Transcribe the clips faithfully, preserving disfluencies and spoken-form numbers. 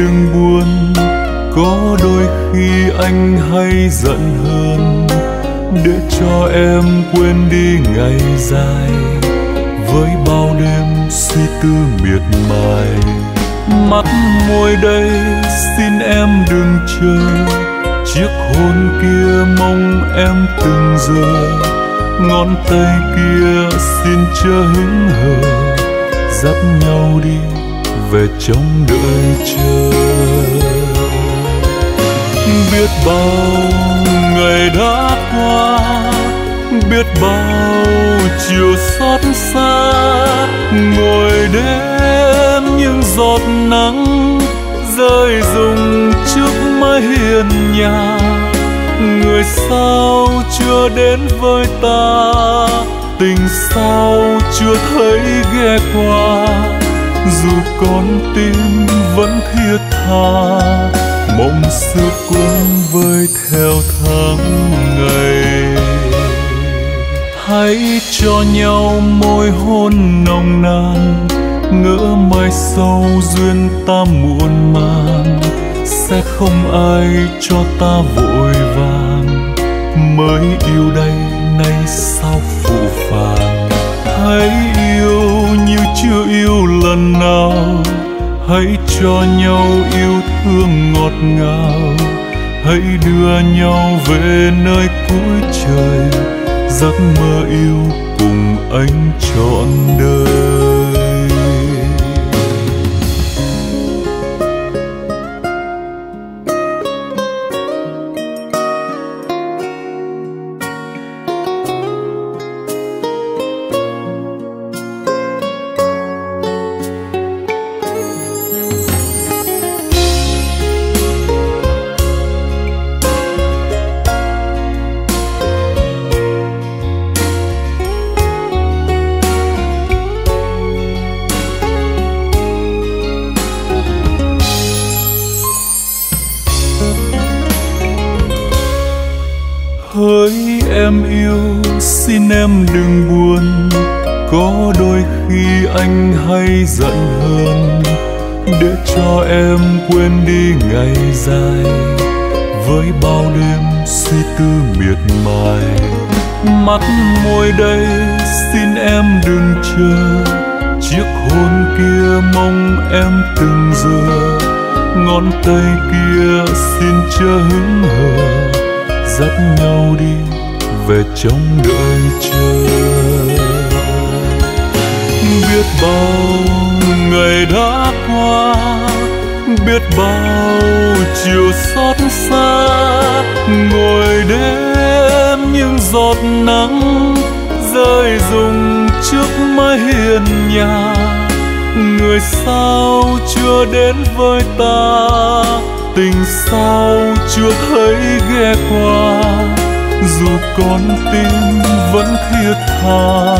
đừng buồn, có đôi khi anh hay giận hơn để cho em quên đi ngày dài với bao đêm suy tư miệt mài. Mắt môi đây xin em đừng chờ, chiếc hôn kia mong em từng giờ, ngón tay kia xin chớ hững hờ, dắt nhau đi về trong đợi chờ. Biết bao ngày đã qua, biết bao chiều xót xa, ngồi đêm những giọt nắng rơi rụng trước mái hiên nhà. Người sao chưa đến với ta, tình sao chưa thấy ghé qua, dù con tim vẫn thiết tha mong xưa cuốn vơi theo tháng ngày. Hãy cho nhau môi hôn nồng nàn, ngỡ mai sau duyên ta muộn màng, sẽ không ai cho ta vội vàng, mới yêu đây nay sao phụ phàng. Hãy yêu như chưa yêu lần nào, hãy cho nhau yêu thương ngọt ngào, hãy đưa nhau về nơi cuối trời, giấc mơ yêu cùng anh trọn đời. Hỡi em yêu xin em đừng buồn, có đôi khi anh hay giận hơn để cho em quên đi ngày dài với bao đêm suy tư miệt mài. Mắt môi đây xin em đừng chờ, chiếc hôn kia mong em từng giờ, ngón tay kia xin chớ hững hờ, dắt nhau đi về trong đợi chờ. Biết bao ngày đã qua, biết bao chiều xót xa, ngồi đêm những giọt nắng rơi rụng trước mái hiên nhà. Người sao chưa đến với ta, tình sao chưa thấy ghé qua, dù con tim vẫn thiết tha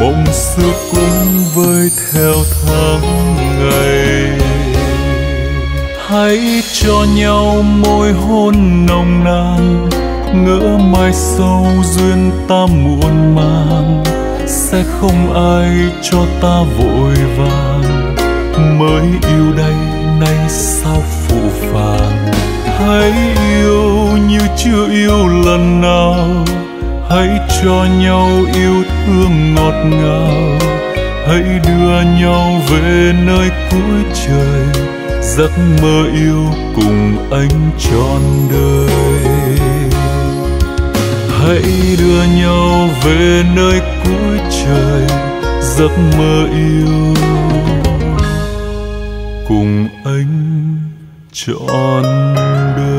mong xưa cuốn vơi theo tháng ngày. Hãy cho nhau môi hôn nồng nàn, ngỡ mai sau duyên ta muộn màng, sẽ không ai cho ta vội vàng, mới yêu đây nay sao phụ phàng. Hãy yêu như chưa yêu lần nào, hãy cho nhau yêu thương ngọt ngào, hãy đưa nhau về nơi cuối trời, giấc mơ yêu cùng anh trọn đời. Hãy đưa nhau về nơi cuối trời, giấc mơ yêu cùng anh trọn đời.